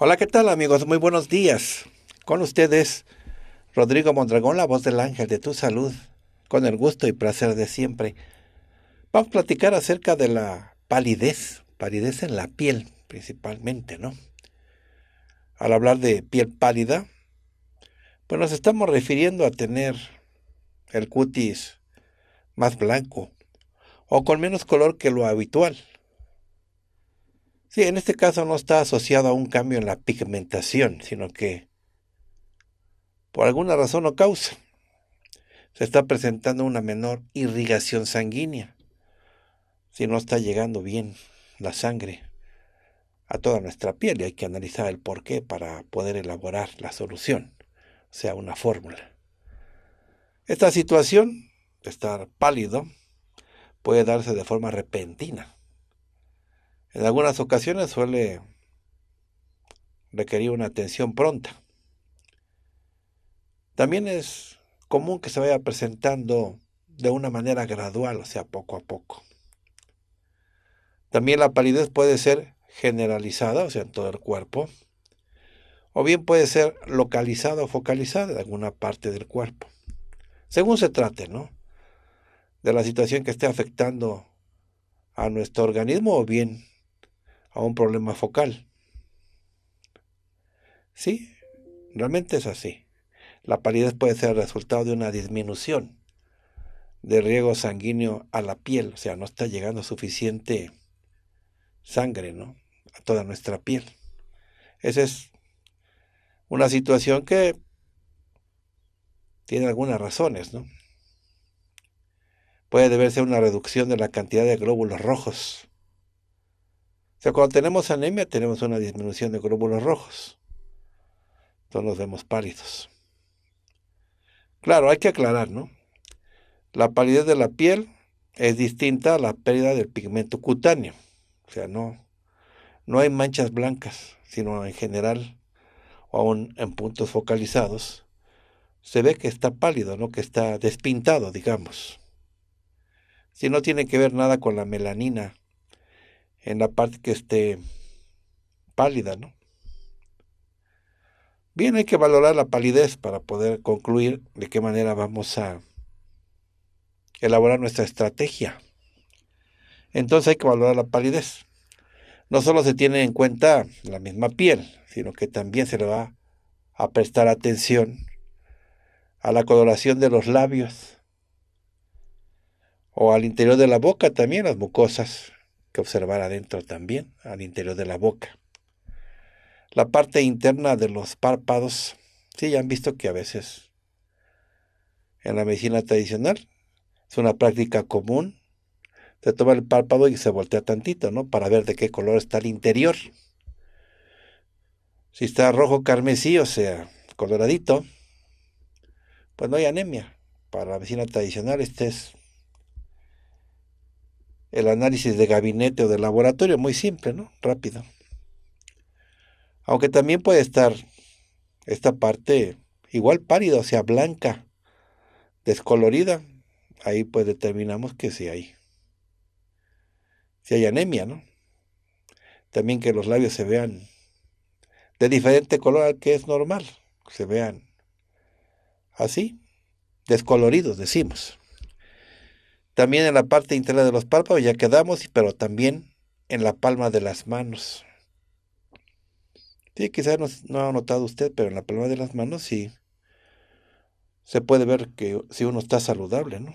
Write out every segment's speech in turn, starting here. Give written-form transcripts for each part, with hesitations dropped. Hola, ¿qué tal amigos? Muy buenos días. Con ustedes, Rodrigo Mondragón, la voz del ángel de tu salud, con el gusto y placer de siempre. Vamos a platicar acerca de la palidez en la piel principalmente, ¿no? Al hablar de piel pálida, pues nos estamos refiriendo a tener el cutis más blanco o con menos color que lo habitual. Sí, en este caso no está asociado a un cambio en la pigmentación, sino que por alguna razón o causa se está presentando una menor irrigación sanguínea. Si no está llegando bien la sangre a toda nuestra piel, y hay que analizar el porqué para poder elaborar la solución, o sea, una fórmula. Esta situación de estar pálido puede darse de forma repentina. En algunas ocasiones suele requerir una atención pronta. También es común que se vaya presentando de una manera gradual, o sea, poco a poco. También la palidez puede ser generalizada, o sea, en todo el cuerpo, o bien puede ser localizada o focalizada en alguna parte del cuerpo, según se trate, ¿no?, de la situación que esté afectando a nuestro organismo o bien a un problema focal. Sí, realmente es así. La palidez puede ser el resultado de una disminución de riego sanguíneo a la piel, o sea, no está llegando suficiente sangre, ¿no?, a toda nuestra piel. Esa es una situación que tiene algunas razones, ¿no? Puede deberse a una reducción de la cantidad de glóbulos rojos. O sea, cuando tenemos anemia, tenemos una disminución de glóbulos rojos. Entonces nos vemos pálidos. Claro, hay que aclarar, ¿no? La palidez de la piel es distinta a la pérdida del pigmento cutáneo. O sea, no hay manchas blancas, sino en general, o aún en puntos focalizados, se ve que está pálido, ¿no?, que está despintado, digamos. Si no tiene que ver nada con la melanina en la parte que esté pálida, ¿no? Bien, hay que valorar la palidez para poder concluir de qué manera vamos a elaborar nuestra estrategia. Entonces hay que valorar la palidez. No solo se tiene en cuenta la misma piel, sino que también se le va a prestar atención a la coloración de los labios o al interior de la boca también, las mucosas que observar adentro también, al interior de la boca. La parte interna de los párpados, sí, ya han visto que a veces en la medicina tradicional es una práctica común. Se toma el párpado y se voltea tantito, ¿no?, para ver de qué color está el interior. Si está rojo carmesí, o sea, coloradito, pues no hay anemia. Para la medicina tradicional este es el análisis de gabinete o de laboratorio, muy simple, ¿no?, rápido. Aunque también puede estar esta parte igual pálida, o sea, blanca, descolorida. Ahí pues determinamos que sí hay. Si hay anemia, ¿no? También que los labios se vean de diferente color al que es normal, se vean así, descoloridos, decimos. También en la parte interna de los párpados ya quedamos, pero también en la palma de las manos. Sí, quizás no ha notado usted, pero en la palma de las manos sí se puede ver que si uno está saludable, ¿no?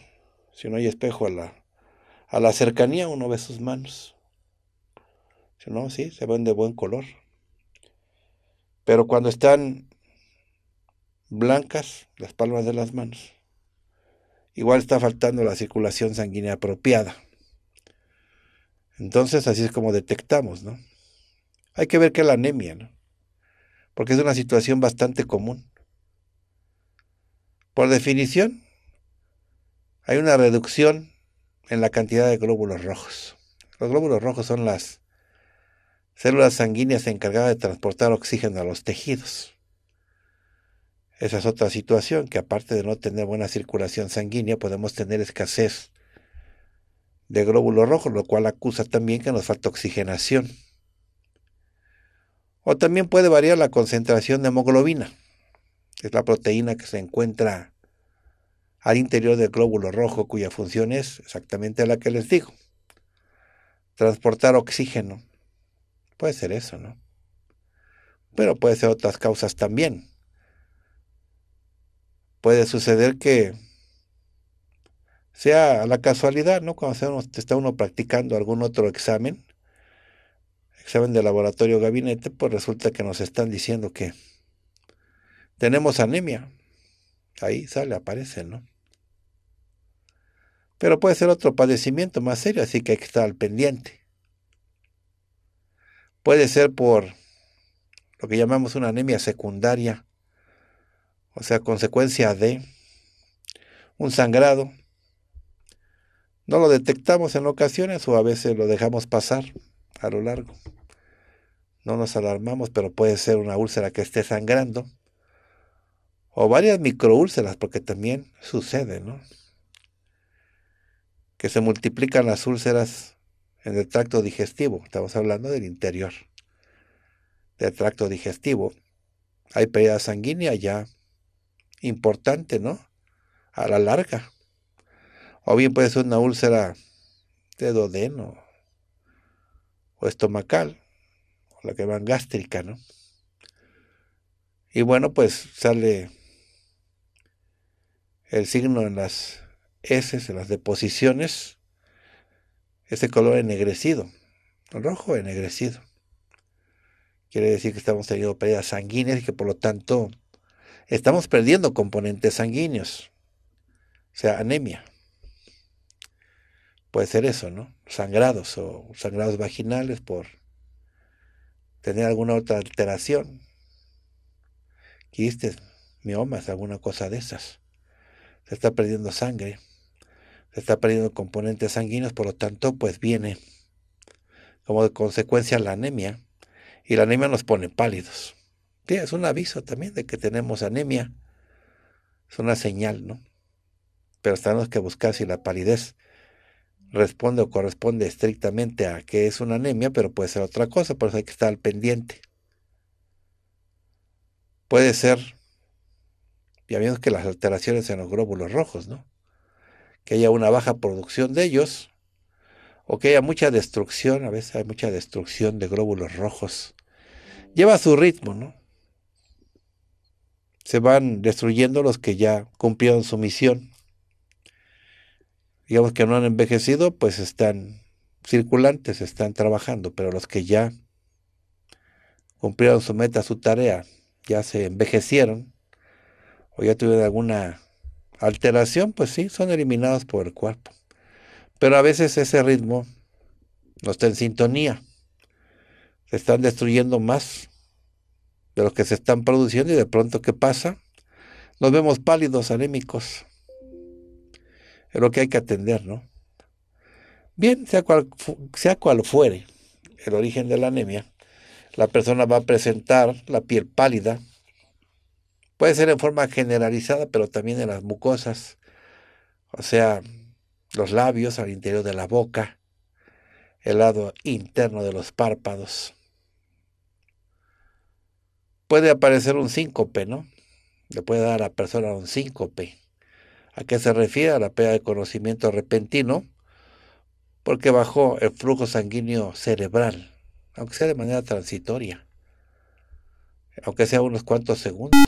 Si no hay espejo a la cercanía, uno ve sus manos. Si no, sí, se ven de buen color. Pero cuando están blancas las palmas de las manos, igual está faltando la circulación sanguínea apropiada. Entonces, así es como detectamos, ¿no? Hay que ver qué es la anemia, ¿no? Porque es una situación bastante común. Por definición, hay una reducción en la cantidad de glóbulos rojos. Los glóbulos rojos son las células sanguíneas encargadas de transportar oxígeno a los tejidos. Esa es otra situación, que aparte de no tener buena circulación sanguínea, podemos tener escasez de glóbulos rojos, lo cual acusa también que nos falta oxigenación. O también puede variar la concentración de hemoglobina, que es la proteína que se encuentra al interior del glóbulo rojo, cuya función es exactamente la que les digo, transportar oxígeno. Puede ser eso, ¿no? Pero puede ser otras causas también. Puede suceder que sea la casualidad, ¿no? Cuando está uno practicando algún otro examen de laboratorio gabinete, pues resulta que nos están diciendo que tenemos anemia. Ahí sale, aparece, ¿no? Pero puede ser otro padecimiento más serio, así que hay que estar al pendiente. Puede ser por lo que llamamos una anemia secundaria, o sea, consecuencia de un sangrado. No lo detectamos en ocasiones o a veces lo dejamos pasar a lo largo. No nos alarmamos, pero puede ser una úlcera que esté sangrando o varias microúlceras, porque también sucede, ¿no? Que se multiplican las úlceras en el tracto digestivo. Estamos hablando del interior del tracto digestivo. Hay pérdida sanguínea ya importante, ¿no? A la larga. O bien puede ser una úlcera de duodeno o estomacal, o la que van gástrica, ¿no? Y bueno, pues sale el signo en las heces, en las deposiciones, ese color ennegrecido, rojo ennegrecido. Quiere decir que estamos teniendo pérdidas sanguíneas y que por lo tanto estamos perdiendo componentes sanguíneos, o sea, anemia. Puede ser eso, ¿no? Sangrados o sangrados vaginales por tener alguna otra alteración, quistes, miomas, alguna cosa de esas. Se está perdiendo sangre, se está perdiendo componentes sanguíneos, por lo tanto, pues viene como de consecuencia la anemia, y la anemia nos pone pálidos. Sí, es un aviso también de que tenemos anemia, es una señal, ¿no? Pero tenemos que buscar si la palidez responde o corresponde estrictamente a que es una anemia, pero puede ser otra cosa, por eso hay que estar al pendiente. Puede ser, ya vimos que las alteraciones en los glóbulos rojos, ¿no? Que haya una baja producción de ellos, o que haya mucha destrucción, a veces hay mucha destrucción de glóbulos rojos. Lleva su ritmo, ¿no? Se van destruyendo los que ya cumplieron su misión. Digamos que no han envejecido, pues están circulantes, están trabajando, pero los que ya cumplieron su meta, su tarea, ya se envejecieron o ya tuvieron alguna alteración, pues sí, son eliminados por el cuerpo. Pero a veces ese ritmo no está en sintonía. Se están destruyendo más de los que se están produciendo y de pronto, ¿qué pasa? Nos vemos pálidos, anémicos. Es lo que hay que atender, ¿no? Bien, sea cual fuere el origen de la anemia, la persona va a presentar la piel pálida. Puede ser en forma generalizada, pero también en las mucosas, o sea, los labios, al interior de la boca, el lado interno de los párpados. Puede aparecer un síncope, ¿no? Le puede dar a la persona un síncope. ¿A qué se refiere? A la pérdida de conocimiento repentino, porque bajó el flujo sanguíneo cerebral, aunque sea de manera transitoria, aunque sea unos cuantos segundos,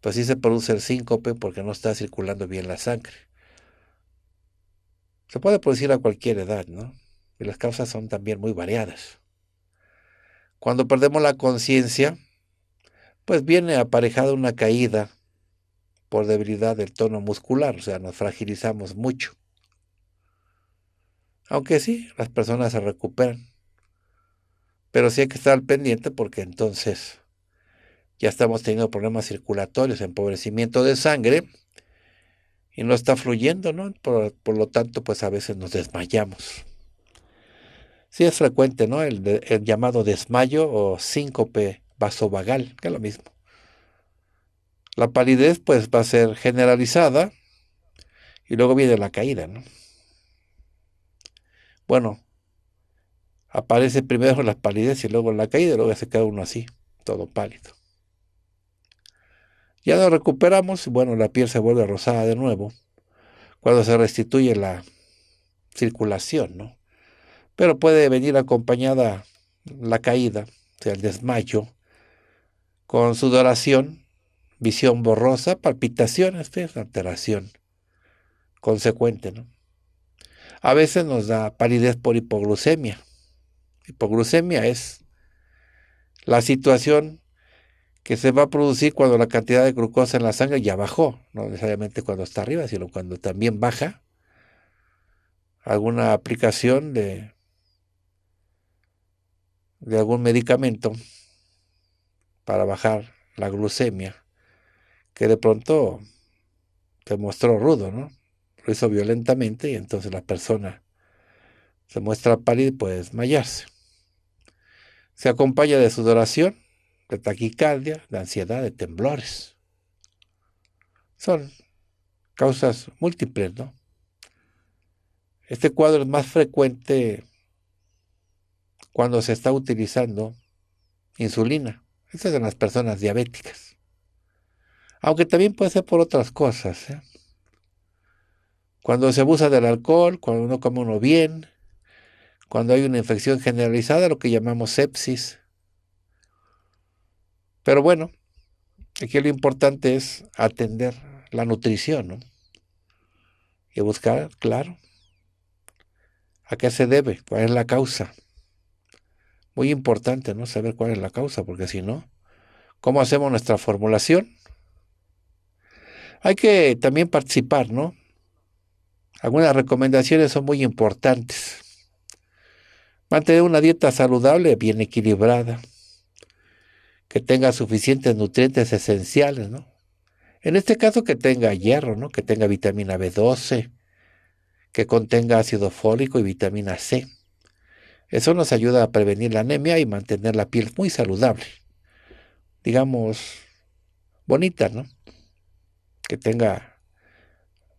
pues sí se produce el síncope porque no está circulando bien la sangre. Se puede producir a cualquier edad, ¿no? Y las causas son también muy variadas. Cuando perdemos la conciencia, pues viene aparejada una caída por debilidad del tono muscular, o sea, nos fragilizamos mucho. Aunque sí, las personas se recuperan, pero sí hay que estar al pendiente porque entonces ya estamos teniendo problemas circulatorios, empobrecimiento de sangre y no está fluyendo, ¿no? Por lo tanto, pues a veces nos desmayamos. Sí es frecuente, ¿no? El llamado desmayo o síncope vasovagal, que es lo mismo. La palidez pues va a ser generalizada y luego viene la caída, ¿no? Bueno, aparece primero la palidez y luego la caída, y luego se queda uno así, todo pálido. Ya nos recuperamos y bueno, la piel se vuelve rosada de nuevo cuando se restituye la circulación, ¿no? Pero puede venir acompañada la caída, o sea, el desmayo, con sudoración, visión borrosa, palpitaciones, es alteración consecuente, ¿no? A veces nos da palidez por hipoglucemia. Hipoglucemia es la situación que se va a producir cuando la cantidad de glucosa en la sangre ya bajó, no necesariamente cuando está arriba, sino cuando también baja. Alguna aplicación de algún medicamento para bajar la glucemia, que de pronto se mostró rudo, ¿no? Lo hizo violentamente y entonces la persona se muestra pálida y puede desmayarse. Se acompaña de sudoración, de taquicardia, de ansiedad, de temblores. Son causas múltiples, ¿no? Este cuadro es más frecuente cuando se está utilizando insulina. Estas son las personas diabéticas. Aunque también puede ser por otras cosas, ¿eh? Cuando se abusa del alcohol, cuando no come uno bien, cuando hay una infección generalizada, lo que llamamos sepsis. Pero bueno, aquí lo importante es atender la nutrición, ¿no? Y buscar, claro, a qué se debe, cuál es la causa. Muy importante, ¿no? Saber cuál es la causa, porque si no, ¿cómo hacemos nuestra formulación? Hay que también participar, ¿no? Algunas recomendaciones son muy importantes. Mantener una dieta saludable, bien equilibrada, que tenga suficientes nutrientes esenciales, ¿no? En este caso que tenga hierro, ¿no? Que tenga vitamina B12, que contenga ácido fólico y vitamina C. Eso nos ayuda a prevenir la anemia y mantener la piel muy saludable. Digamos, bonita, ¿no? Que tenga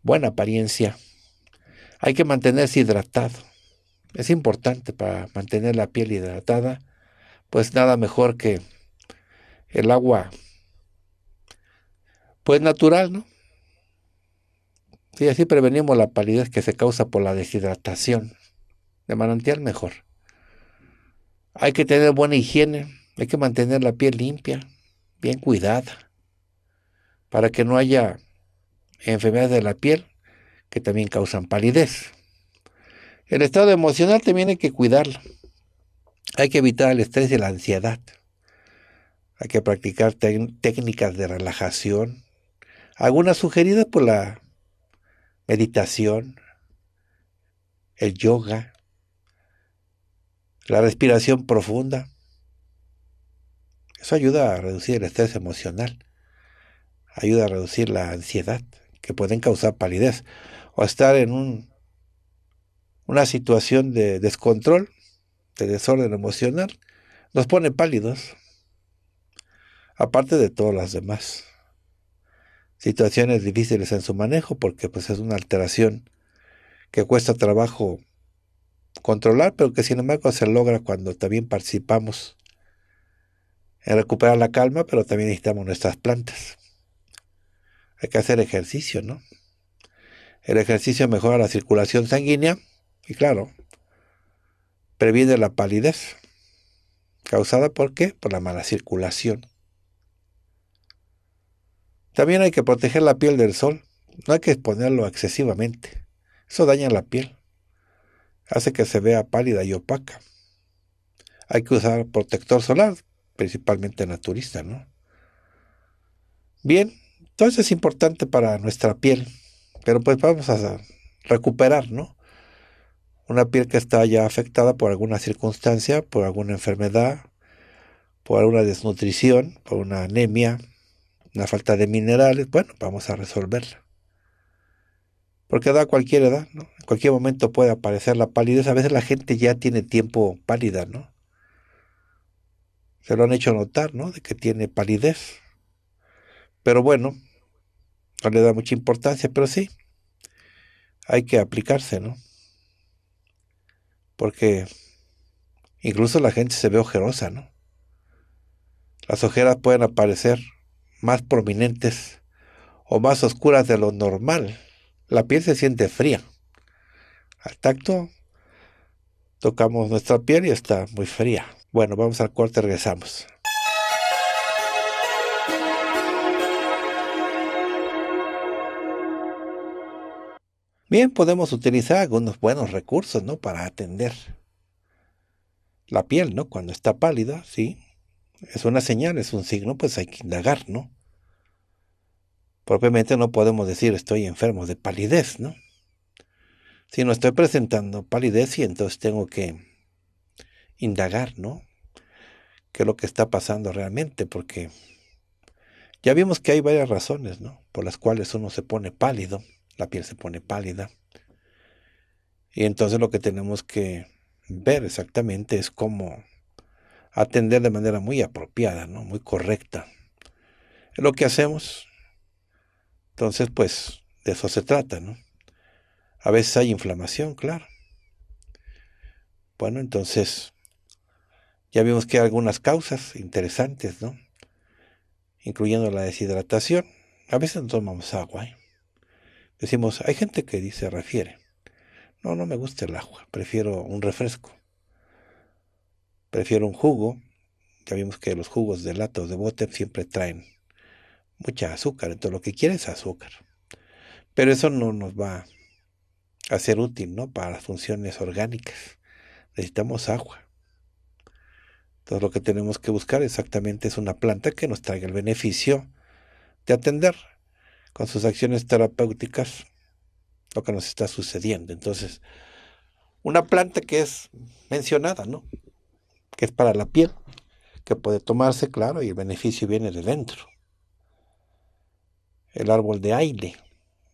buena apariencia. Hay que mantenerse hidratado. Es importante para mantener la piel hidratada. Pues nada mejor que el agua, pues natural, ¿no? Y así prevenimos la palidez que se causa por la deshidratación. De manantial mejor. Hay que tener buena higiene, hay que mantener la piel limpia, bien cuidada, para que no haya enfermedades de la piel que también causan palidez. El estado emocional también hay que cuidarlo. Hay que evitar el estrés y la ansiedad. Hay que practicar técnicas de relajación. Algunas sugeridas por la meditación, el yoga, la respiración profunda. Eso ayuda a reducir el estrés emocional, ayuda a reducir la ansiedad que pueden causar palidez o estar en una situación de descontrol, de desorden emocional, nos pone pálidos, aparte de todas las demás situaciones difíciles en su manejo, porque pues es una alteración que cuesta trabajo controlar, pero que sin embargo se logra cuando también participamos en recuperar la calma, pero también necesitamos nuestras plantas. Hay que hacer ejercicio, ¿no? El ejercicio mejora la circulación sanguínea y claro, previene la palidez. ¿Causada por qué? Por la mala circulación. También hay que proteger la piel del sol. No hay que exponerlo excesivamente. Eso daña la piel, hace que se vea pálida y opaca. Hay que usar protector solar, principalmente naturista, ¿no? Bien, Todo eso es importante para nuestra piel, pero pues vamos a recuperar, ¿no? Una piel que está ya afectada por alguna circunstancia, por alguna enfermedad, por alguna desnutrición, por una anemia, una falta de minerales. Bueno, vamos a resolverla. Porque da a cualquier edad, ¿no? En cualquier momento puede aparecer la palidez. A veces la gente ya tiene tiempo pálida, ¿no? Se lo han hecho notar, ¿no? De que tiene palidez. Pero bueno, no le da mucha importancia, pero sí, hay que aplicarse, ¿no? Porque incluso la gente se ve ojerosa, ¿no? Las ojeras pueden aparecer más prominentes o más oscuras de lo normal. La piel se siente fría. Al tacto, tocamos nuestra piel y está muy fría. Bueno, vamos al corte, regresamos. Bien, podemos utilizar algunos buenos recursos, ¿no? Para atender la piel, ¿no? Cuando está pálida, sí. Es una señal, es un signo, pues hay que indagar, ¿no? Propiamente no podemos decir estoy enfermo de palidez, ¿no? Si no estoy presentando palidez, y entonces tengo que indagar, ¿no? ¿Qué es lo que está pasando realmente? Porque ya vimos que hay varias razones, ¿no? Por las cuales uno se pone pálido, la piel se pone pálida. Y entonces lo que tenemos que ver exactamente es cómo atender de manera muy apropiada, ¿no? Muy correcta. Es lo que hacemos. Entonces, pues, de eso se trata, ¿no? A veces hay inflamación, claro. Bueno, entonces, ya vimos que hay algunas causas interesantes, ¿no? Incluyendo la deshidratación. A veces no tomamos agua, ¿eh? Decimos, hay gente que dice, refiere. No, no me gusta el agua, prefiero un refresco. Prefiero un jugo. Ya vimos que los jugos de lata o de bote siempre traen mucha azúcar. Entonces lo que quiere es azúcar. Pero eso no nos va a ser útil, ¿no? Para las funciones orgánicas. Necesitamos agua. Entonces lo que tenemos que buscar exactamente es una planta que nos traiga el beneficio de atender con sus acciones terapéuticas lo que nos está sucediendo. Entonces, una planta que es mencionada, ¿no? Que es para la piel, que puede tomarse, claro, y el beneficio viene de dentro. El árbol de aile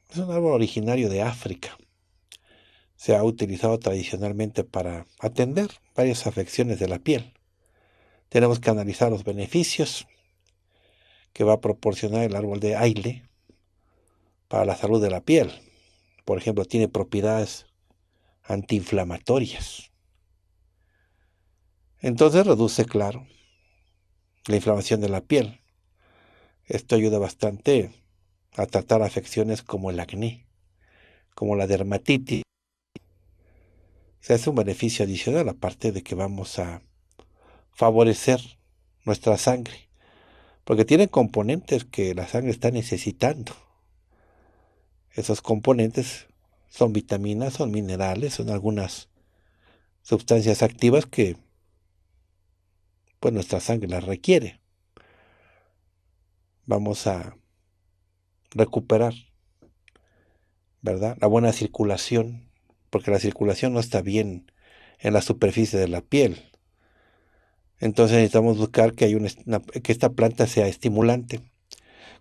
es un árbol originario de África. Se ha utilizado tradicionalmente para atender varias afecciones de la piel. Tenemos que analizar los beneficios que va a proporcionar el árbol de aile para la salud de la piel. Por ejemplo, tiene propiedades antiinflamatorias. Entonces reduce, claro, la inflamación de la piel. Esto ayuda bastante a tratar afecciones como el acné, como la dermatitis. Se hace un beneficio adicional, aparte de que vamos a favorecer nuestra sangre, porque tiene componentes que la sangre está necesitando. Esos componentes son vitaminas, son minerales, son algunas sustancias activas que pues nuestra sangre la requiere. Vamos a recuperar, ¿verdad? La buena circulación, porque la circulación no está bien en la superficie de la piel. Entonces necesitamos buscar que haya que esta planta sea estimulante.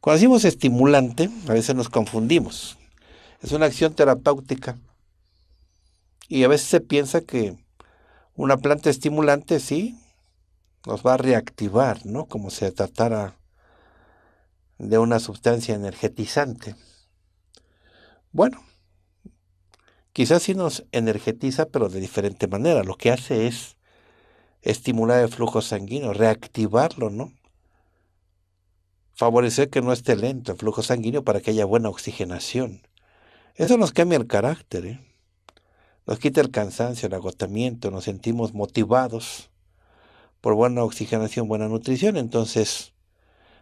Cuando decimos estimulante, a veces nos confundimos. Es una acción terapéutica. Y a veces se piensa que una planta estimulante, sí, nos va a reactivar, ¿no? Como si se tratara de una sustancia energetizante. Bueno, quizás sí nos energetiza, pero de diferente manera. Lo que hace es estimular el flujo sanguíneo, reactivarlo, ¿no? Favorecer que no esté lento el flujo sanguíneo para que haya buena oxigenación. Eso nos cambia el carácter, ¿eh? Nos quita el cansancio, el agotamiento, nos sentimos motivados por buena oxigenación, buena nutrición. Entonces,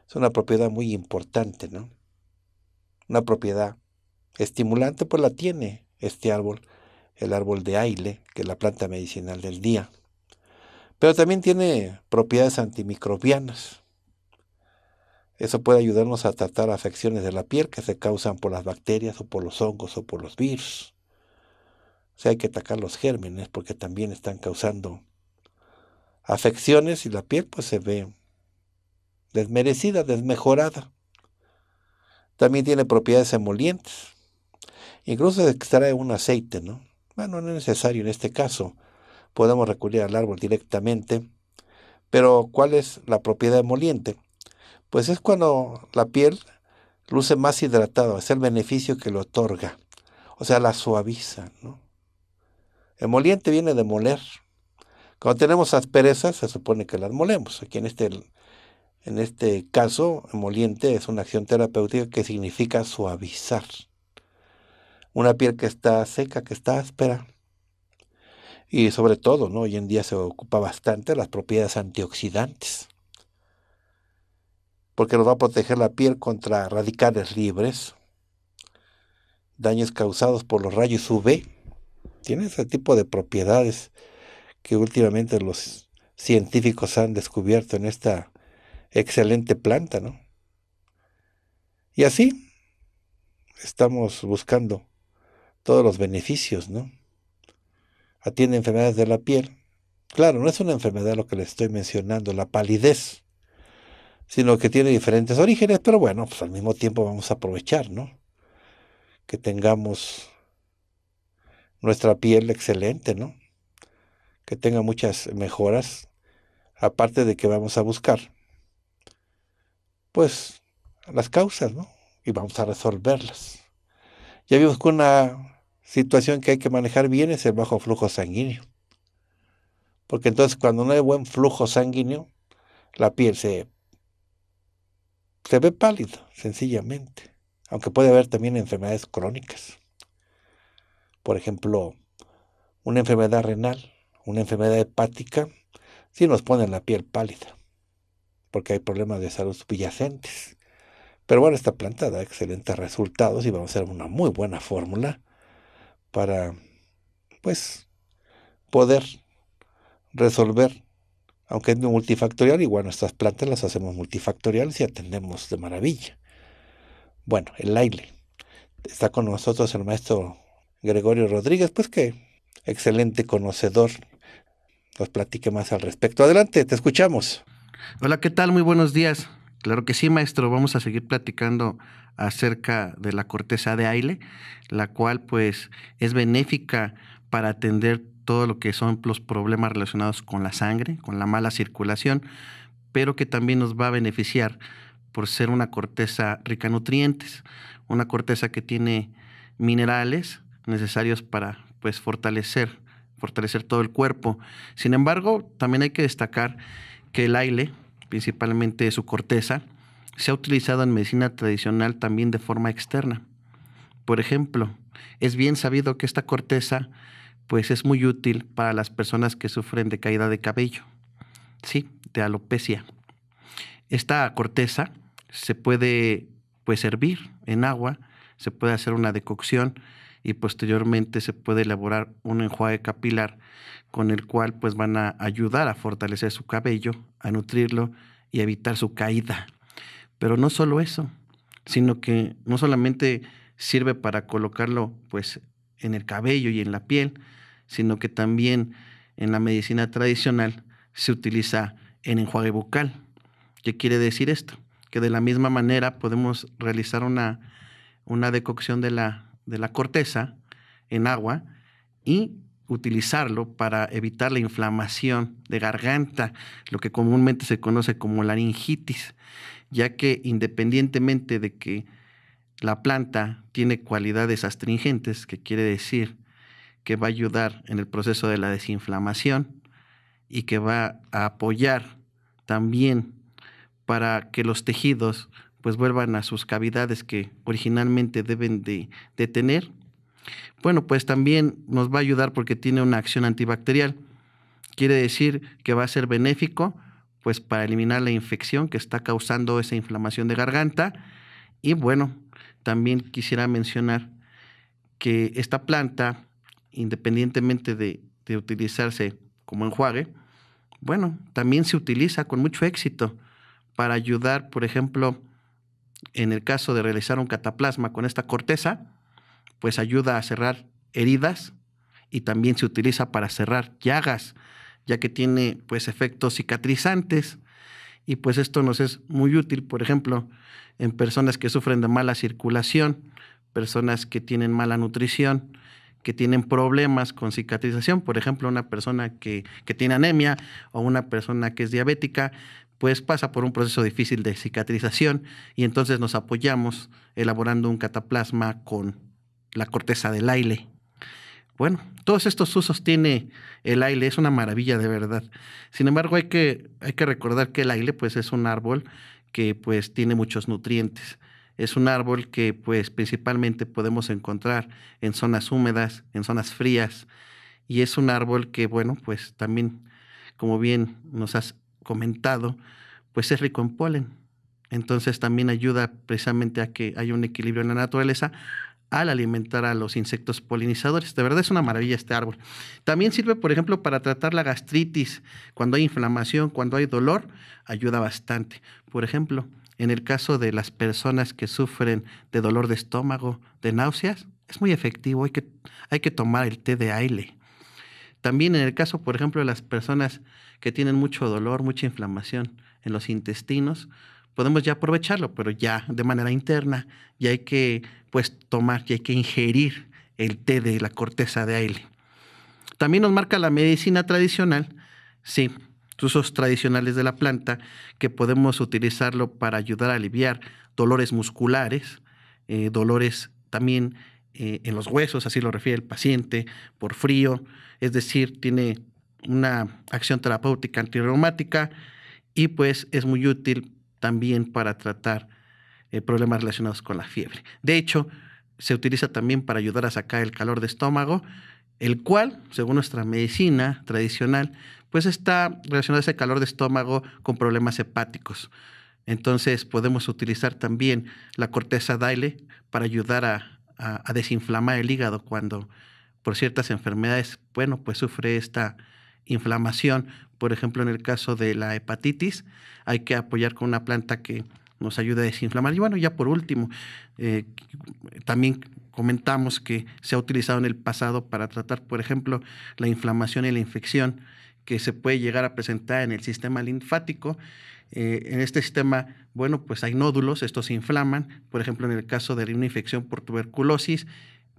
es una propiedad muy importante, ¿no? Una propiedad estimulante, pues la tiene este árbol, el árbol de aile, que es la planta medicinal del día. Pero también tiene propiedades antimicrobianas. Eso puede ayudarnos a tratar afecciones de la piel que se causan por las bacterias o por los hongos o por los virus. O sea, hay que atacar los gérmenes porque también están causando afecciones y la piel pues se ve desmerecida, desmejorada. También tiene propiedades emolientes. Incluso se extrae un aceite, ¿no? Bueno, no es necesario en este caso. Podemos recurrir al árbol directamente. Pero ¿cuál es la propiedad emoliente? Pues es cuando la piel luce más hidratada, es el beneficio que le otorga. O sea, la suaviza, ¿no? Emoliente viene de moler. Cuando tenemos asperezas, se supone que las molemos. Aquí en este caso, emoliente es una acción terapéutica que significa suavizar. Una piel que está seca, que está áspera. Y sobre todo, ¿no? Hoy en día se ocupa bastante las propiedades antioxidantes. Porque nos va a proteger la piel contra radicales libres, daños causados por los rayos UV. Tiene ese tipo de propiedades que últimamente los científicos han descubierto en esta excelente planta, ¿no? Y así estamos buscando todos los beneficios, ¿no? Atiende enfermedades de la piel. Claro, no es una enfermedad lo que les estoy mencionando, la palidez, sino que tiene diferentes orígenes, pero bueno, pues al mismo tiempo vamos a aprovechar, ¿no? Que tengamos nuestra piel excelente, ¿no? Que tenga muchas mejoras, aparte de que vamos a buscar, pues, las causas, ¿no? Y vamos a resolverlas. Ya vimos que una situación que hay que manejar bien es el bajo flujo sanguíneo. Porque entonces cuando no hay buen flujo sanguíneo, la piel se ve pálido, sencillamente. Aunque puede haber también enfermedades crónicas. Por ejemplo, una enfermedad renal, una enfermedad hepática, sí nos pone la piel pálida. Porque hay problemas de salud subyacentes. Pero bueno, esta planta da excelentes resultados y vamos a hacer una muy buena fórmula para, pues, poder resolver. Aunque es multifactorial, igual nuestras plantas las hacemos multifactoriales y atendemos de maravilla. Bueno, el aire. Está con nosotros el maestro Gregorio Rodríguez, pues que excelente conocedor. Nos platique más al respecto. Adelante, te escuchamos. Hola, ¿qué tal? Muy buenos días. Claro que sí, maestro. Vamos a seguir platicando acerca de la corteza de aile, la cual pues es benéfica para atender todo lo que son los problemas relacionados con la sangre, con la mala circulación, pero que también nos va a beneficiar por ser una corteza rica en nutrientes, una corteza que tiene minerales necesarios para pues fortalecer todo el cuerpo. Sin embargo, también hay que destacar que el aile, principalmente su corteza, se ha utilizado en medicina tradicional también de forma externa. Por ejemplo, es bien sabido que esta corteza pues es muy útil para las personas que sufren de caída de cabello, sí, de alopecia. Esta corteza se puede pues hervir en agua, se puede hacer una decocción y posteriormente se puede elaborar un enjuague capilar con el cual pues van a ayudar a fortalecer su cabello, a nutrirlo y a evitar su caída. Pero no solo eso, sino que no solamente sirve para colocarlo pues en el cabello y en la piel, sino que también en la medicina tradicional se utiliza en enjuague bucal. ¿Qué quiere decir esto? Que de la misma manera podemos realizar una decocción de la corteza en agua y utilizarlo para evitar la inflamación de garganta, lo que comúnmente se conoce como laringitis, ya que independientemente de que la planta tiene cualidades astringentes, que quiere decir que va a ayudar en el proceso de la desinflamación y que va a apoyar también para que los tejidos pues vuelvan a sus cavidades que originalmente deben de tener. Bueno, pues también nos va a ayudar porque tiene una acción antibacterial. Quiere decir que va a ser benéfico pues para eliminar la infección que está causando esa inflamación de garganta. Y bueno, también quisiera mencionar que esta planta, independientemente de utilizarse como enjuague, bueno, también se utiliza con mucho éxito para ayudar, por ejemplo, en el caso de realizar un cataplasma con esta corteza, pues ayuda a cerrar heridas y también se utiliza para cerrar llagas, ya que tiene pues efectos cicatrizantes y pues esto nos es muy útil, por ejemplo, en personas que sufren de mala circulación, personas que tienen mala nutrición, que tienen problemas con cicatrización, por ejemplo, una persona que tiene anemia o una persona que es diabética, pues pasa por un proceso difícil de cicatrización y entonces nos apoyamos elaborando un cataplasma con la corteza del aile. Bueno, todos estos usos tiene el aile, es una maravilla de verdad. Sin embargo, hay que recordar que el aile pues, es un árbol que pues, tiene muchos nutrientes. Es un árbol que pues, principalmente podemos encontrar en zonas húmedas, en zonas frías, y es un árbol que, bueno, pues también, como bien nos has comentado, pues es rico en polen. Entonces también ayuda precisamente a que haya un equilibrio en la naturaleza al alimentar a los insectos polinizadores. De verdad es una maravilla este árbol. También sirve, por ejemplo, para tratar la gastritis. Cuando hay inflamación, cuando hay dolor, ayuda bastante. Por ejemplo, en el caso de las personas que sufren de dolor de estómago, de náuseas, es muy efectivo, hay que tomar el té de aile. También en el caso, por ejemplo, de las personas que tienen mucho dolor, mucha inflamación en los intestinos, podemos ya aprovecharlo, pero ya de manera interna, ya hay que pues, tomar, ya hay que ingerir el té de la corteza de aile. También nos marca la medicina tradicional, sí, usos tradicionales de la planta, que podemos utilizarlo para ayudar a aliviar dolores musculares, dolores también en los huesos, así lo refiere el paciente, por frío, es decir, tiene una acción terapéutica antirreumática y pues es muy útil también para tratar problemas relacionados con la fiebre. De hecho, se utiliza también para ayudar a sacar el calor de estómago, el cual, según nuestra medicina tradicional, pues está relacionado ese calor de estómago con problemas hepáticos. Entonces, podemos utilizar también la corteza de aile para ayudar a desinflamar el hígado cuando por ciertas enfermedades, bueno, pues sufre esta inflamación. Por ejemplo, en el caso de la hepatitis, hay que apoyar con una planta que nos ayude a desinflamar. Y bueno, ya por último, también comentamos que se ha utilizado en el pasado para tratar, por ejemplo, la inflamación y la infección que se puede llegar a presentar en el sistema linfático. En este sistema, bueno, pues hay nódulos, estos se inflaman. Por ejemplo, en el caso de una infección por tuberculosis,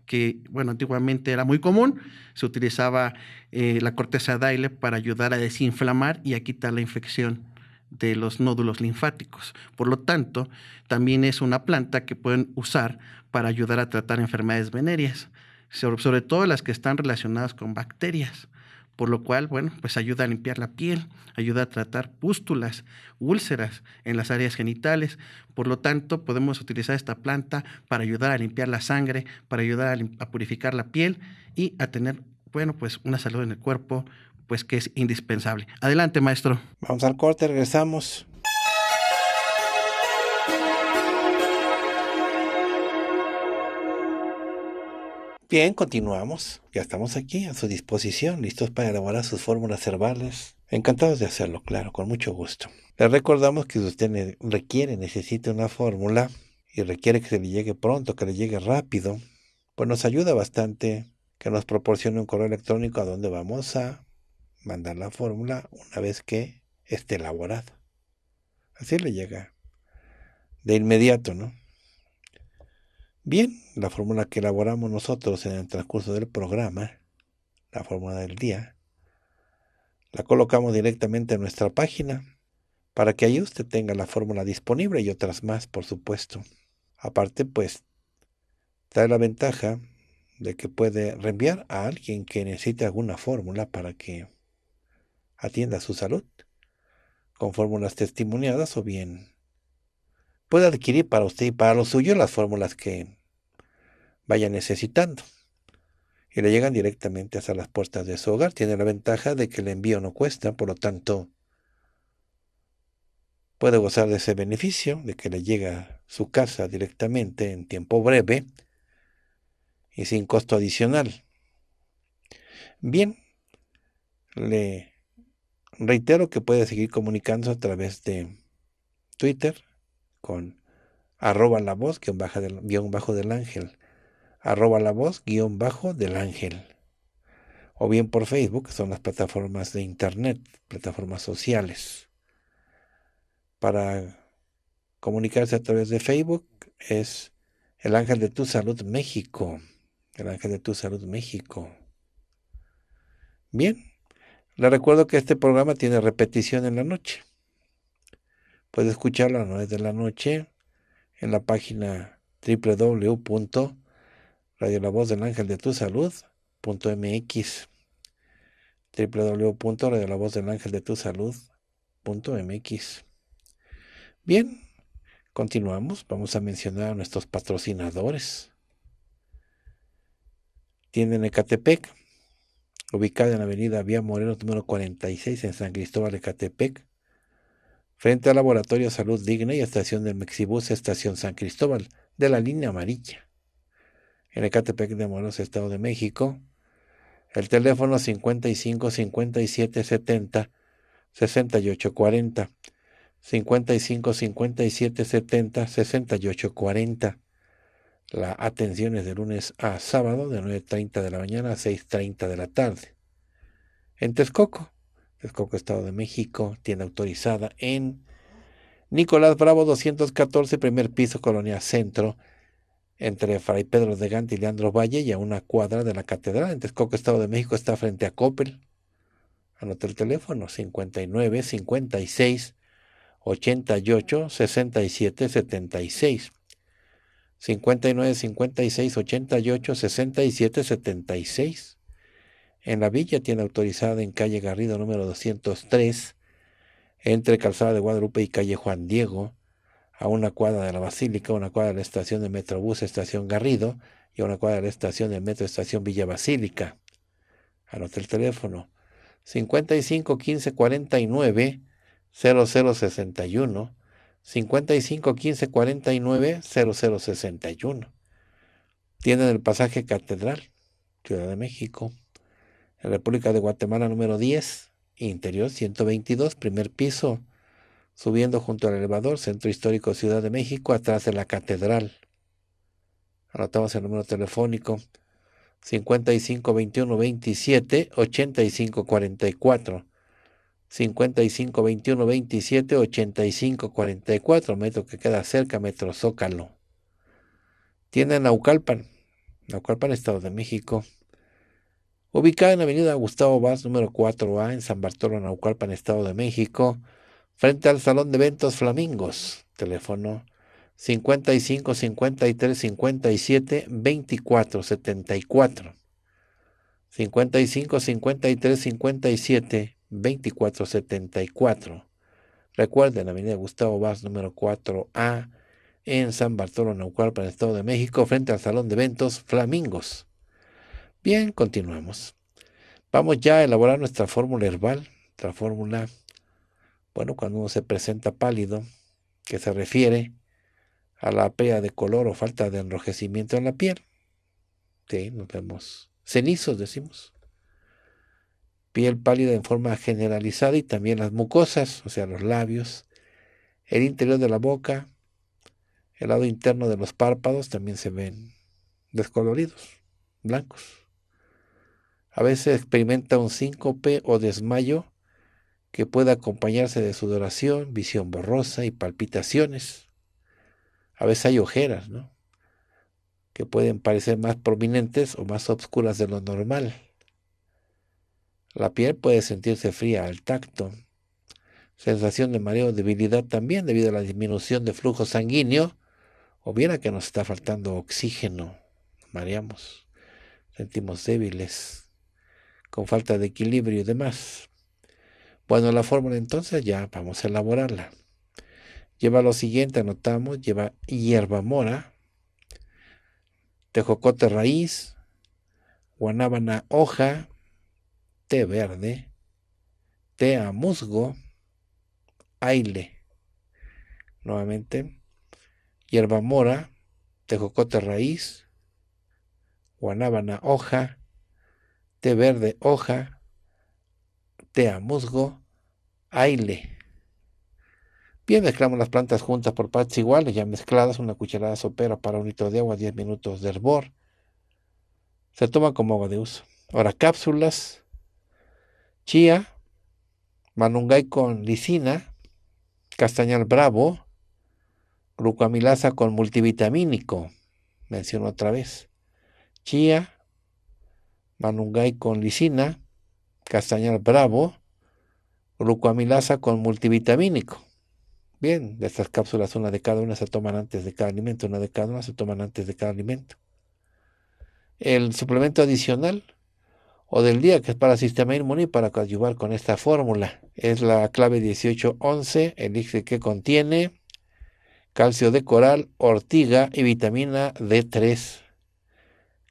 que, bueno, antiguamente era muy común, se utilizaba la corteza de aile para ayudar a desinflamar y a quitar la infección de los nódulos linfáticos. Por lo tanto, también es una planta que pueden usar para ayudar a tratar enfermedades venéreas, sobre todo las que están relacionadas con bacterias, por lo cual, bueno, pues ayuda a limpiar la piel, ayuda a tratar pústulas, úlceras en las áreas genitales. Por lo tanto, podemos utilizar esta planta para ayudar a limpiar la sangre, para ayudar a purificar la piel y a tener, bueno, pues una salud en el cuerpo, pues que es indispensable. Adelante, maestro. Vamos al corte, regresamos. Bien, continuamos. Ya estamos aquí a su disposición, listos para elaborar sus fórmulas herbales. Encantados de hacerlo, claro, con mucho gusto. Les recordamos que si usted necesita una fórmula y requiere que se le llegue pronto, que le llegue rápido, pues nos ayuda bastante que nos proporcione un correo electrónico a donde vamos a mandar la fórmula una vez que esté elaborada. Así le llega de inmediato, ¿no? Bien, la fórmula que elaboramos nosotros en el transcurso del programa, la fórmula del día, la colocamos directamente en nuestra página para que ahí usted tenga la fórmula disponible y otras más, por supuesto. Aparte, pues, trae la ventaja de que puede reenviar a alguien que necesite alguna fórmula para que atienda su salud con fórmulas testimoniadas o bien puede adquirir para usted y para los suyos las fórmulas que vaya necesitando y le llegan directamente hasta las puertas de su hogar. Tiene la ventaja de que el envío no cuesta, por lo tanto puede gozar de ese beneficio de que le llega a su casa directamente en tiempo breve y sin costo adicional. Bien, le reitero que puede seguir comunicándose a través de Twitter con @lavoz_del ángel, @lavoz_del ángel. O bien por Facebook, que son las plataformas de internet, plataformas sociales. Para comunicarse a través de Facebook es El Ángel de tu Salud México. El Ángel de tu Salud México. Bien, les recuerdo que este programa tiene repetición en la noche. Puedes escucharlo a 9 de la noche en la página www.radiolavozdelangeldetusalud.mx, www.radiolavozdelangeldetusalud.mx. Bien, continuamos. Vamos a mencionar a nuestros patrocinadores. Tienda en Ecatepec, ubicada en la avenida Vía Morelos número 46 en San Cristóbal, Ecatepec, frente al Laboratorio Salud Digna y estación del Mexibús, estación San Cristóbal, de la línea amarilla. En Ecatepec de Morelos, Estado de México, el teléfono 55 57 70 68 40, 55 57 70 68 40. La atención es de lunes a sábado de 9:30 de la mañana a 6:30 de la tarde. En Texcoco, Estado de México, tienda autorizada en Nicolás Bravo 214, primer piso, Colonia Centro, entre Fray Pedro de Gante y Leandro Valle, y a una cuadra de la Catedral. En Texcoco, Estado de México, está frente a Coppel. Anota el teléfono 59 56 88 67 76, 59 56 88 67 76. En la Villa, tienda autorizada en calle Garrido número 203, entre Calzada de Guadalupe y calle Juan Diego, a una cuadra de la Basílica, a una cuadra de la estación de Metrobús estación Garrido y a una cuadra de la estación del Metro estación Villa Basílica. Anota el teléfono 55 15 49 0061, 55 15 49 0061. Tienda del Pasaje Catedral, Ciudad de México, en República de Guatemala número 10, interior 122, primer piso, subiendo junto al elevador, Centro Histórico Ciudad de México, atrás de la Catedral. Anotamos el número telefónico 55 21 27 85 44, 55 21 27 85 44, metro que queda cerca, Metro Zócalo. Tienda en Naucalpan, Estado de México, ubicada en la avenida Gustavo Vaz número 4A en San Bartolo, Naucalpan, Estado de México, frente al Salón de Eventos Flamingos. Teléfono 55 53 57 24 74. 55 53 57 24 74. Recuerden, avenida Gustavo Vaz número 4A en San Bartolo, Naucalpan, Estado de México, frente al Salón de Eventos Flamingos. Bien, continuamos. Vamos ya a elaborar nuestra fórmula herbal, nuestra fórmula. Bueno, cuando uno se presenta pálido, que se refiere a la pérdida de color o falta de enrojecimiento en la piel. Sí, nos vemos cenizos, decimos. Piel pálida en forma generalizada y también las mucosas, o sea, los labios, el interior de la boca, el lado interno de los párpados también se ven descoloridos, blancos. A veces experimenta un síncope o desmayo que puede acompañarse de sudoración, visión borrosa y palpitaciones. A veces hay ojeras, ¿no?, que pueden parecer más prominentes o más obscuras de lo normal. La piel puede sentirse fría al tacto. Sensación de mareo, debilidad también debido a la disminución de flujo sanguíneo o bien a que nos está faltando oxígeno. Nos mareamos, sentimos débiles, con falta de equilibrio y demás. Bueno, la fórmula entonces ya vamos a elaborarla. Lleva lo siguiente, anotamos, lleva hierbamora, tejocote raíz, guanábana hoja, té verde, té a musgo, aile. Nuevamente, hierbamora, tejocote raíz, guanábana hoja, té verde hoja, té a musgo, aile. Bien, mezclamos las plantas juntas por partes iguales, ya mezcladas, una cucharada sopera para 1 litro de agua, 10 minutos de hervor. Se toma como agua de uso. Ahora, cápsulas, chía, malungay con lisina, castañal bravo, glucoamilasa con multivitamínico, menciono otra vez, chía, malungay con lisina, castañal bravo, glucoamilasa con multivitamínico. Bien, de estas cápsulas una de cada una se toman antes de cada alimento, El suplemento adicional o del día, que es para el sistema inmune, para coadyuvar con esta fórmula, es la clave 1811, elixir que contiene calcio de coral, ortiga y vitamina D3.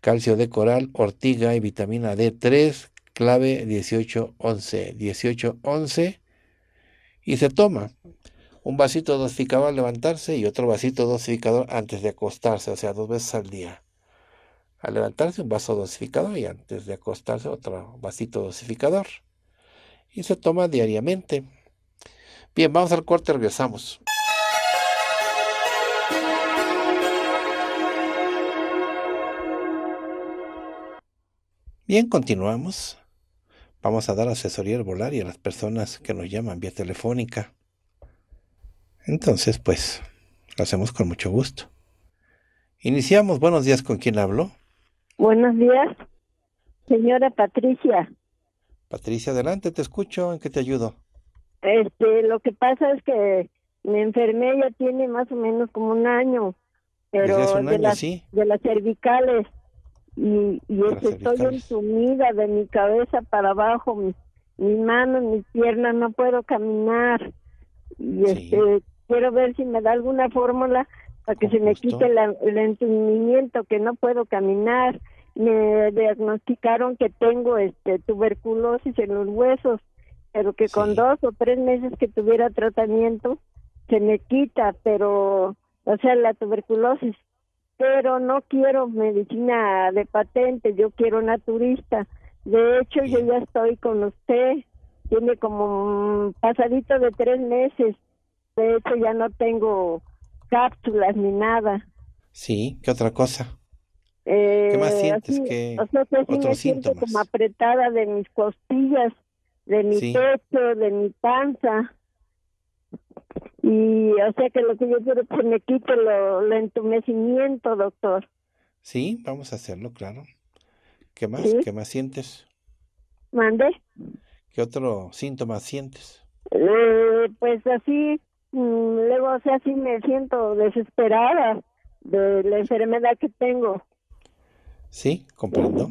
Calcio de coral, ortiga y vitamina D3, clave 1811. 1811, y se toma un vasito dosificador al levantarse y otro vasito dosificador antes de acostarse, o sea, 2 veces al día. Al levantarse, un vaso dosificador, y antes de acostarse, otro vasito dosificador. Y se toma diariamente. Bien, vamos al corte, regresamos. Bien, continuamos. Vamos a dar asesoría herbolaria a las personas que nos llaman vía telefónica. Entonces, pues, lo hacemos con mucho gusto. Iniciamos. Buenos días, ¿con quién hablo? Buenos días, señora Patricia. Patricia, adelante, te escucho. ¿En qué te ayudo? Lo que pasa es que me enfermé, ya tiene más o menos como 1 año. Pero desde hace 1 año, sí. De las cervicales. Estoy sumida de mi cabeza para abajo, mis manos, mis piernas, no puedo caminar. Quiero ver si me da alguna fórmula para que me quite el entumecimiento, que no puedo caminar. Me diagnosticaron que tengo tuberculosis en los huesos, pero que con 2 o 3 meses que tuviera tratamiento se me quita, pero la tuberculosis. Pero no quiero medicina de patente, yo quiero naturista. De hecho, yo ya estoy con usted, tiene como pasadito de 3 meses. De hecho, ya no tengo cápsulas ni nada. Sí, ¿qué otra cosa? ¿Qué más sientes? Otros síntomas. Como apretada de mis costillas, de mi pecho, de mi panza. Y que lo que yo quiero es que me quite el entumecimiento, doctor. Sí, vamos a hacerlo, claro. ¿Qué más? ¿Sí? ¿Qué más sientes? ¿Mande? ¿Qué otro síntoma sientes? Pues luego sí me siento desesperada de la enfermedad que tengo. Sí, comprendo.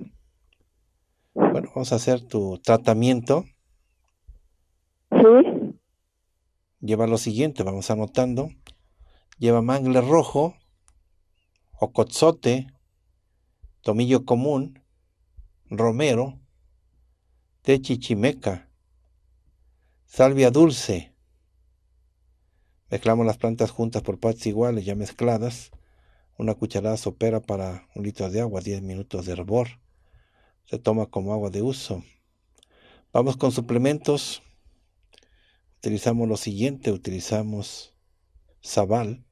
Bueno, vamos a hacer tu tratamiento. Sí. Lleva lo siguiente, vamos anotando. Lleva mangle rojo, ocotzote, tomillo común, romero, té chichimeca, salvia dulce. Mezclamos las plantas juntas por partes iguales, ya mezcladas. Una cucharada sopera para 1 litro de agua, 10 minutos de hervor. Se toma como agua de uso. Vamos con suplementos. Utilizamos lo siguiente, utilizamos sabal,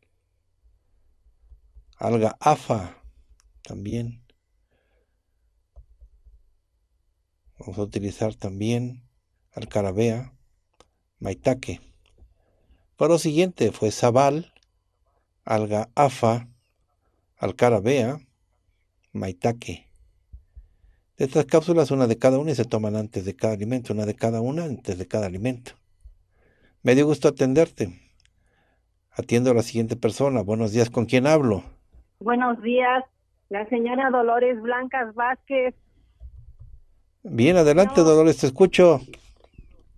alga afa también. Vamos a utilizar también alcarabea, maitaque. Para lo siguiente fue sabal, alga afa, alcarabea, maitaque. De estas cápsulas, una de cada una, y se toman antes de cada alimento, Me dio gusto atenderte. Atiendo a la siguiente persona. Buenos días, ¿con quién hablo? Buenos días, la señora Dolores Blancas Vázquez. Bien, adelante, Dolores, te escucho.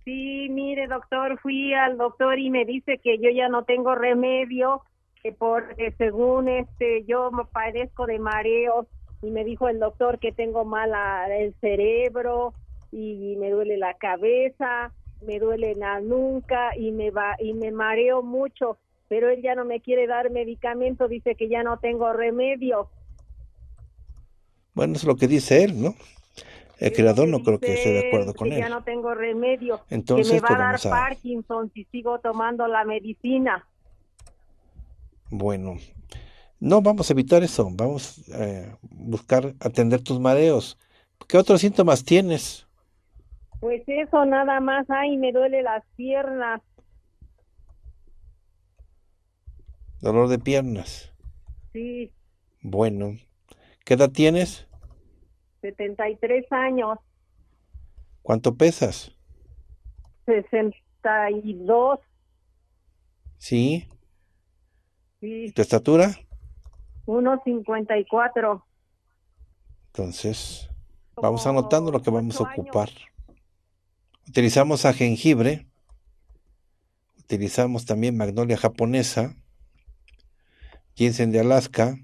Sí, mire, doctor, fui al doctor y me dice que yo ya no tengo remedio, que porque según yo me padezco de mareos, y me dijo el doctor que tengo mala el cerebro y me duele la cabeza, me duele la nuca y me mareo mucho, pero él ya no me quiere dar medicamento, dice que ya no tengo remedio. Bueno, es lo que dice él, ¿no? El creador no creo que esté de acuerdo con él. Ya no tengo remedio. Entonces, que me va a dar Parkinson si sigo tomando la medicina. Bueno, no vamos a evitar eso. Vamos a buscar atender tus mareos. ¿Qué otros síntomas tienes? Pues eso nada más. Ay, me duele las piernas. Dolor de piernas. Sí. Bueno, ¿qué edad tienes? 73 años. ¿Cuánto pesas? 62. ¿Sí? Sí. ¿Tu estatura? 1.54. Entonces, vamos anotando lo que vamos a ocupar. Utilizamos a jengibre. Utilizamos también magnolia japonesa. Ginseng de Alaska.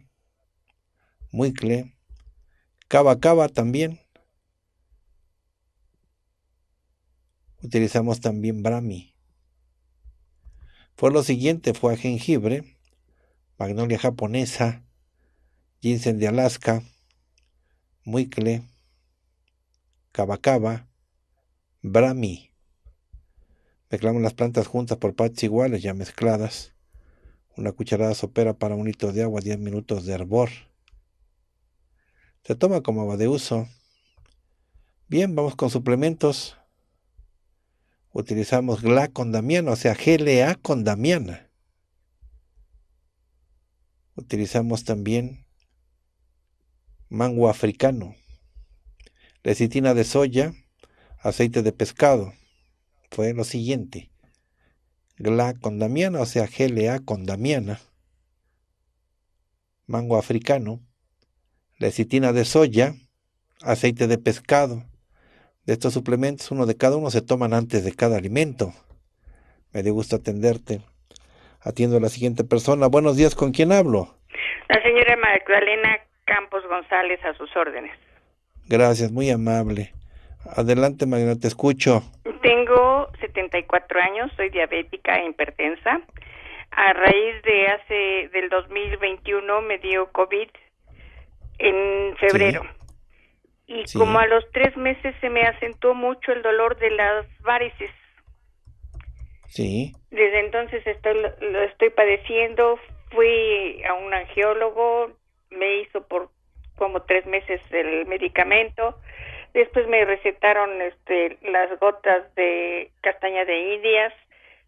Muicle. Cava cava también. Utilizamos también brahmi. Fue lo siguiente, fue a jengibre, magnolia japonesa, ginseng de Alaska, muicle, cava cava, brahmi. Mezclamos las plantas juntas por partes iguales, ya mezcladas. Una cucharada sopera para 1 litro de agua, 10 minutos de hervor. Se toma como agua de uso. Bien, vamos con suplementos. Utilizamos GLA con damiana, o sea, GLA con damiana. Utilizamos también mango africano, lecitina de soya, aceite de pescado. Fue lo siguiente. GLA con damiana, o sea, GLA con damiana. Mango africano. Lecitina de soya, aceite de pescado. De estos suplementos, uno de cada uno se toman antes de cada alimento. Me dio gusto atenderte. Atiendo a la siguiente persona. Buenos días, ¿con quién hablo? La señora Marcalina Campos González, a sus órdenes. Gracias, muy amable. Adelante, Magna, te escucho. Tengo 74 años, soy diabética e hipertensa. A raíz de del 2021 me dio COVID. En febrero. Sí. Y sí. Como a los 3 meses se me acentuó mucho el dolor de las varices. Sí. Desde entonces lo estoy padeciendo. Fui a un angiólogo, me hizo por como 3 meses el medicamento. Después me recetaron las gotas de castaña de indias.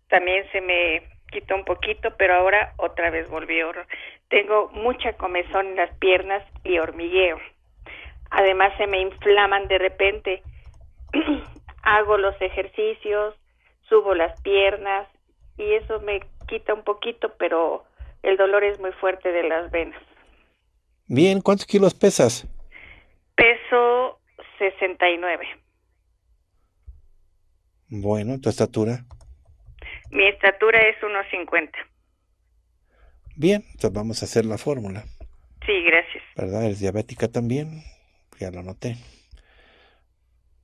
También se me quitó un poquito, pero ahora otra vez volvió. Tengo mucha comezón en las piernas y hormigueo. Además se me inflaman de repente. Hago los ejercicios, subo las piernas y eso me quita un poquito, pero el dolor es muy fuerte de las venas. Bien, ¿cuántos kilos pesas? Peso 69. Bueno, ¿tu estatura? Mi estatura es 1.50. Bien, entonces vamos a hacer la fórmula. Sí, gracias. ¿Verdad? ¿Eres diabética también? Ya lo noté.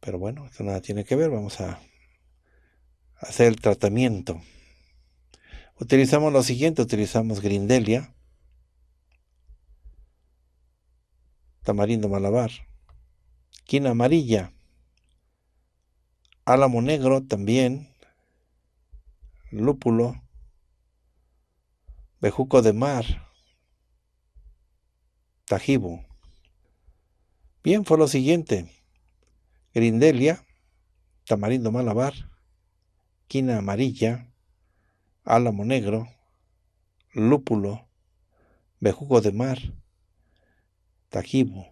Pero bueno, esto nada tiene que ver. Vamos a hacer el tratamiento. Utilizamos lo siguiente. Utilizamos grindelia, tamarindo malabar, quina amarilla, álamo negro también, lúpulo, bejuco de mar, tajibo. Bien, fue lo siguiente. Grindelia, tamarindo malabar, quina amarilla, álamo negro, lúpulo, bejuco de mar, tajibo.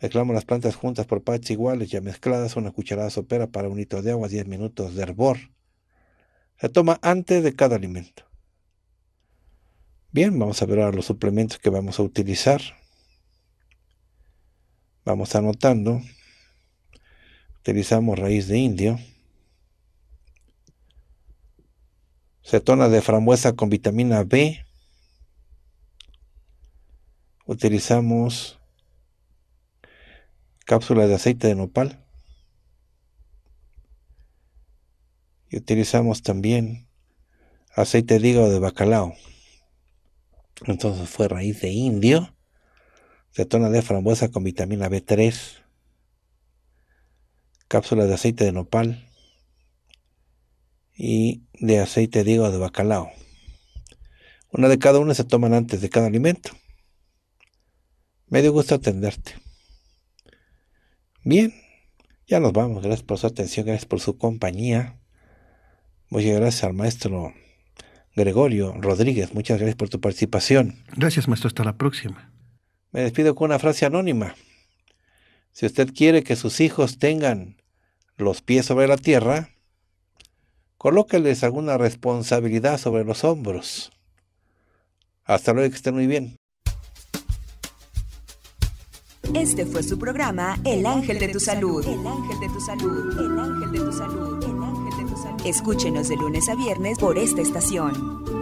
Mezclamos las plantas juntas por partes iguales, ya mezcladas, una cucharada sopera para 1 litro de agua, 10 minutos de hervor. Se toma antes de cada alimento. Bien, vamos a ver ahora los suplementos que vamos a utilizar. Vamos anotando. Utilizamos raíz de indio. Cetona de frambuesa con vitamina B. Utilizamos cápsula de aceite de nopal. Y utilizamos también aceite de hígado de bacalao. Entonces fue raíz de indio, cetona de frambuesa con vitamina B3, cápsulas de aceite de nopal y de aceite de hígado de bacalao. Una de cada una se toman antes de cada alimento. Me dio gusto atenderte. Bien, ya nos vamos. Gracias por su atención, gracias por su compañía. Muchas gracias al maestro Gregorio Rodríguez. Muchas gracias por tu participación. Gracias, maestro. Hasta la próxima. Me despido con una frase anónima. Si usted quiere que sus hijos tengan los pies sobre la tierra, colóqueles alguna responsabilidad sobre los hombros. Hasta luego, que estén muy bien. Este fue su programa El Ángel de tu Salud. El Ángel de tu Salud. El Ángel de tu Salud. El Ángel de tu Salud. Escúchenos de lunes a viernes por esta estación.